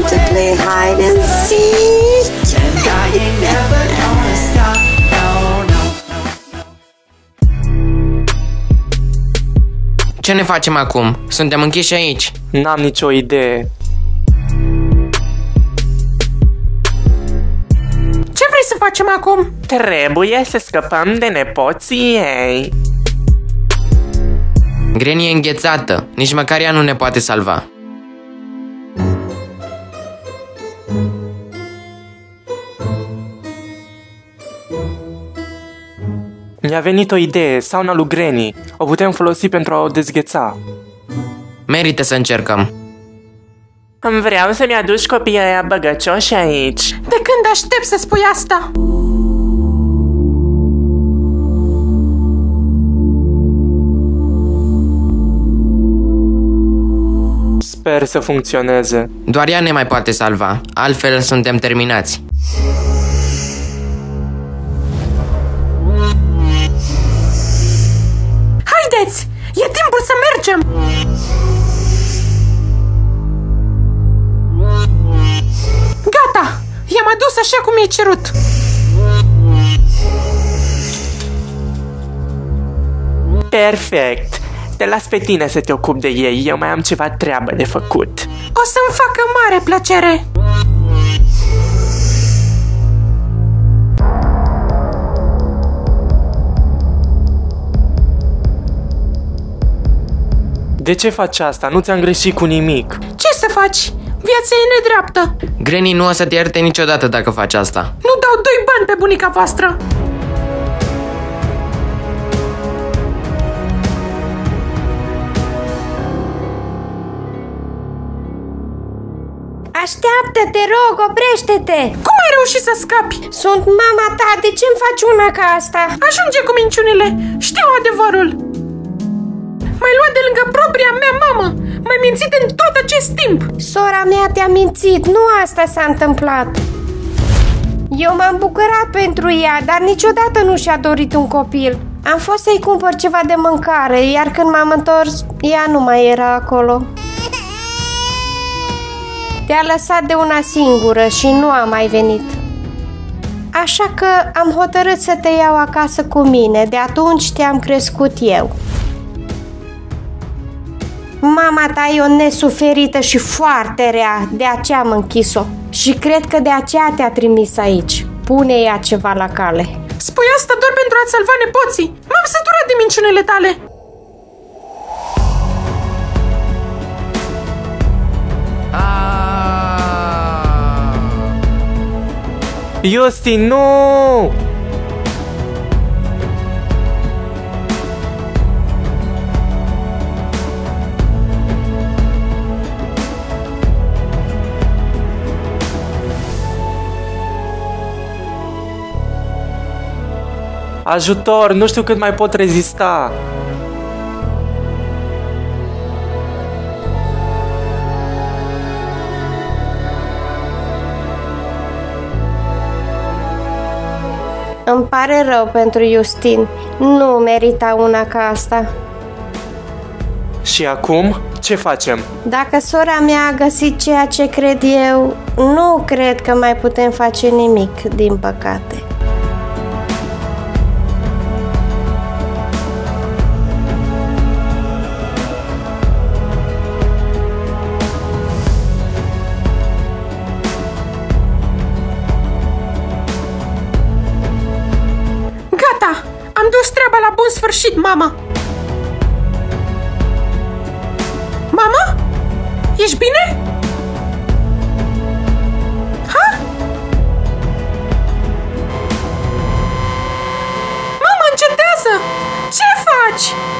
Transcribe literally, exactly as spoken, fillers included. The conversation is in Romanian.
come to play hide and seek. And I ain't never gonna stop. Ce ne facem acum? Suntem închiși aici. N-am nicio idee. Ce vrei să facem acum? Trebuie să scăpăm de nepoții ei. Granny e înghețată. Nici măcar ea nu ne poate salva. Mi-a venit o idee, sauna lui Granny. O putem folosi pentru a o dezgheța. Merită să încercăm. Îmi vreau să-mi aduci copiii aia băgăcioși aici. De când aștept să spui asta? Sper să funcționeze. Doar ea ne mai poate salva, altfel suntem terminați. Haideți! E timpul să mergem! Gata! I-am adus așa cum i-ai cerut! Perfect! Te las pe tine să te ocupi de ei, eu mai am ceva treabă de făcut. O să-mi facă mare plăcere! De ce faci asta? Nu ți-am greșit cu nimic. Ce să faci? Viața e nedreaptă. Granny nu o să te ierte niciodată dacă faci asta. Nu dau doi bani pe bunica voastră. Așteaptă-te, rog, oprește-te! Cum ai reușit să scapi? Sunt mama ta, de ce îmi faci una ca asta? Ajunge cu minciunile, știu adevărul! M-ai luat de lângă propria mea mamă! M-ai mințit în tot acest timp! Sora mea te-a mințit, nu asta s-a întâmplat! Eu m-am bucurat pentru ea, dar niciodată nu și-a dorit un copil. Am fost să-i cumpăr ceva de mâncare, iar când m-am întors, ea nu mai era acolo. Te-a lăsat de una singură și nu a mai venit. Așa că am hotărât să te iau acasă cu mine, de atunci te-am crescut eu. Mama ta e o nesuferită și foarte rea, de aceea am închis-o. Și cred că de aceea te-a trimis aici. Pune ea ceva la cale. Spui asta doar pentru a-ți salva nepoții. M-am săturat de minciunile tale. Justin, nu! Ajutor, nu știu cât mai pot rezista. Îmi pare rău pentru Justin. Nu merita una ca asta. Și acum, ce facem? Dacă sora mea a găsit ceea ce cred eu, nu cred că mai putem face nimic, din păcate. La bun sfârșit, mama! Mama? Ești bine? Ha? Mama, încetează! Ce faci?